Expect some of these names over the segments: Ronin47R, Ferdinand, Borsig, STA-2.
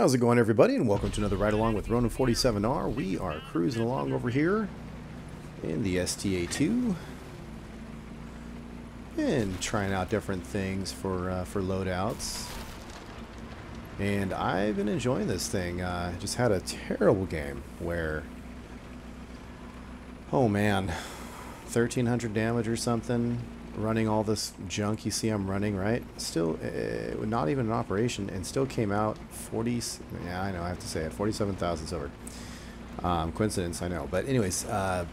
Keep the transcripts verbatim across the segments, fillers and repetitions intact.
How's it going, everybody, and welcome to another ride along with Ronin forty-seven R. We are cruising along over here in the S T A two and trying out different things for uh, for loadouts, and I've been enjoying this thing. I uh, just had a terrible game where, oh man, thirteen hundred damage or something, running all this junk you see I'm running, right? Still, uh, not even an operation, and still came out forty, yeah, I know, I have to say it, forty-seven thousand silver. Um, coincidence, I know. But anyways, uh,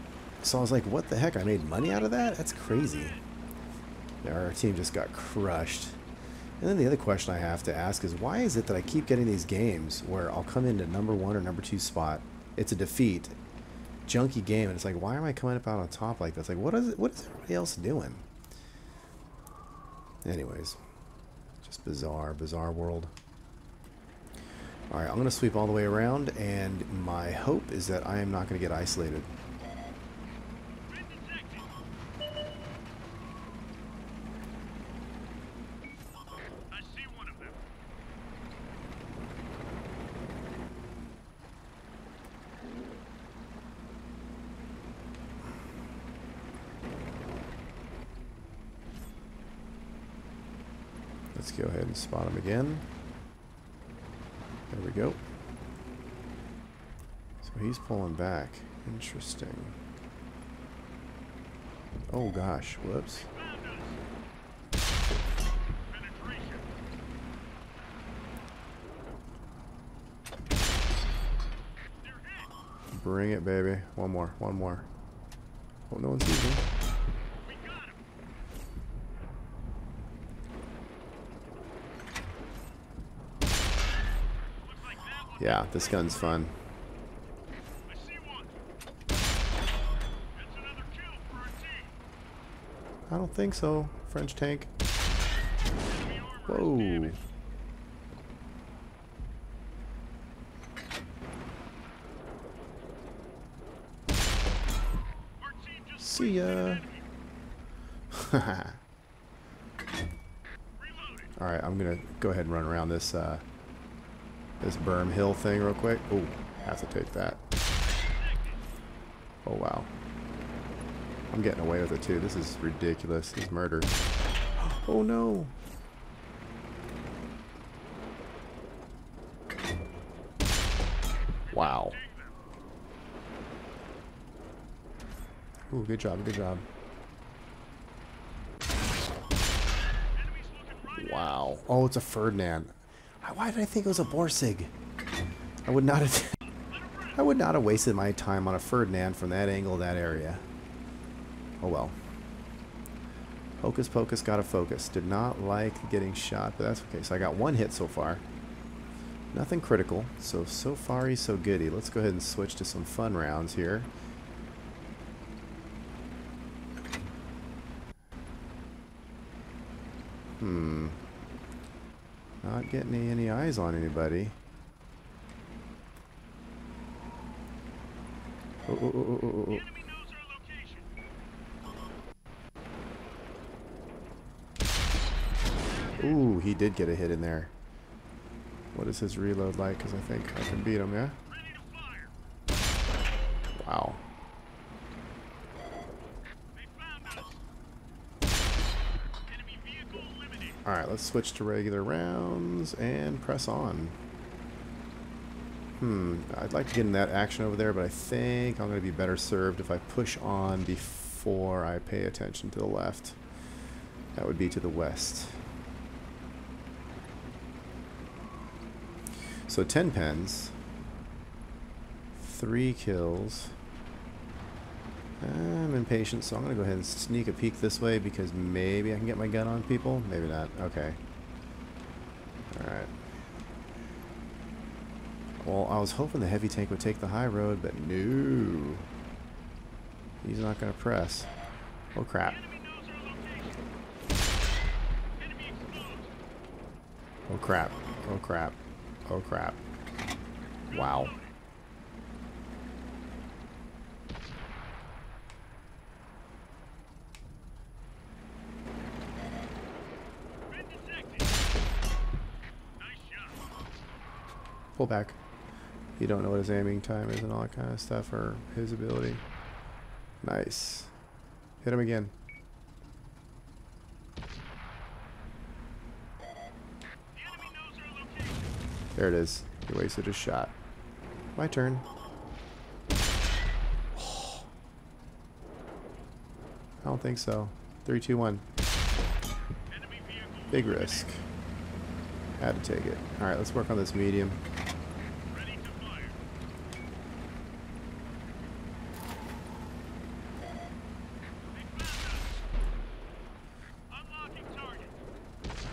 so I was like, what the heck? I made money out of that? That's crazy. Our team just got crushed. And then the other question I have to ask is, why is it that I keep getting these games where I'll come into number one or number two spot, it's a defeat, junky game, and it's like, why am I coming up out on top like this? Like, what is it, what is everybody else doing? Anyways, just bizarre, bizarre world. Alright, I'm going to sweep all the way around, and my hope is that I am not going to get isolated. I see one of them. Let's go ahead and spot him again. There we go. So he's pulling back. Interesting. Oh gosh, whoops. Bring it, baby. One more, one more. Oh, no one sees me. Yeah, this gun's fun. I see one. That's another kill for our team. I don't think so, French tank. Whoa. See ya. Alright, I'm gonna go ahead and run around this uh this berm hill thing real quick. Oh, have to take that. Oh wow, I'm getting away with it too. This is ridiculous. This is murder. Oh no. Wow. Ooh, good job, good job. Wow. Oh, it's a Ferdinand. Why did I think it was a Borsig? I would not have. I would not have wasted my time on a Ferdinand from that angle, that area. Oh well. Hocus pocus, gotta focus. Did not like getting shot, but that's okay. So I got one hit so far. Nothing critical. So so far he's so goody. Let's go ahead and switch to some fun rounds here. Hmm. Not getting any eyes on anybody. Oh, oh, oh, oh, oh, oh. Ooh, he did get a hit in there. What is his reload like? Because I think I can beat him, yeah? Wow. Alright, let's switch to regular rounds and press on. Hmm, I'd like to get in that action over there, but I think I'm going to be better served if I push on before I pay attention to the left. That would be to the west. So ten pens. Three kills. I'm impatient, so I'm going to go ahead and sneak a peek this way because maybe I can get my gun on people. Maybe not. Okay. Alright. Well, I was hoping the heavy tank would take the high road, but no. He's not going to press. Oh, crap. Oh, crap. Oh, crap. Oh, crap. Wow. Pull back. You don't know what his aiming time is and all that kind of stuff, or his ability. Nice. Hit him again. There it is. He wasted his shot. My turn. Oh. I don't think so. Three, two, one. Big risk. Had to take it. All right, let's work on this medium. Ready to fire. Unlocking target. Another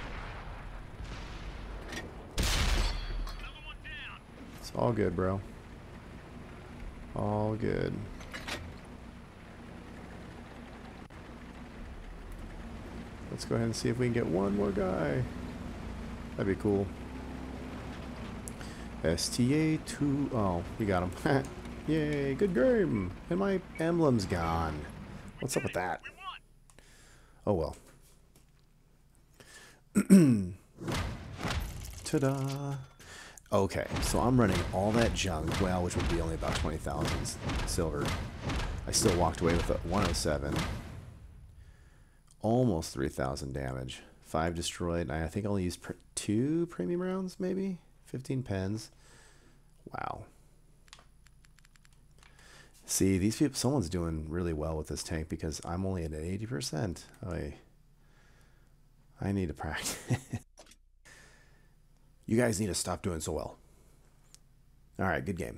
one down. It's all good, bro. All good. Let's go ahead and see if we can get one more guy. That'd be cool. S T A two. Oh, you got him. Yay, good game. And my emblem's gone. What's up with that? Oh well. Ta-da. Okay, so I'm running all that junk. Well, which would be only about twenty thousand silver. I still walked away with a one oh seven. Almost three thousand damage. Five destroyed. And I think I only used pr two premium rounds, maybe? fifteen pens. Wow. See, these people, someone's doing really well with this tank because I'm only at an eighty percent. I, I need to practice. You guys need to stop doing so well. All right, good game.